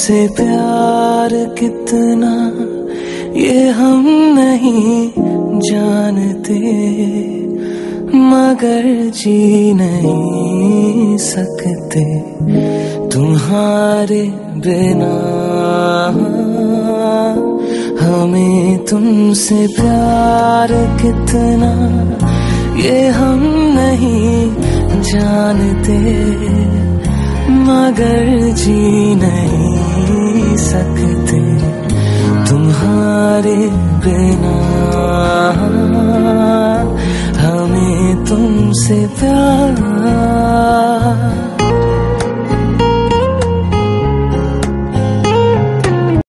तुमसे प्यार कितना ये हम नहीं जानते, मगर जी नहीं सकते तुम्हारे बिना। हमें तुमसे प्यार कितना ये हम नहीं जानते, मगर जी नहीं सकते तुम्हारे बिना। हमें तुमसे प्यार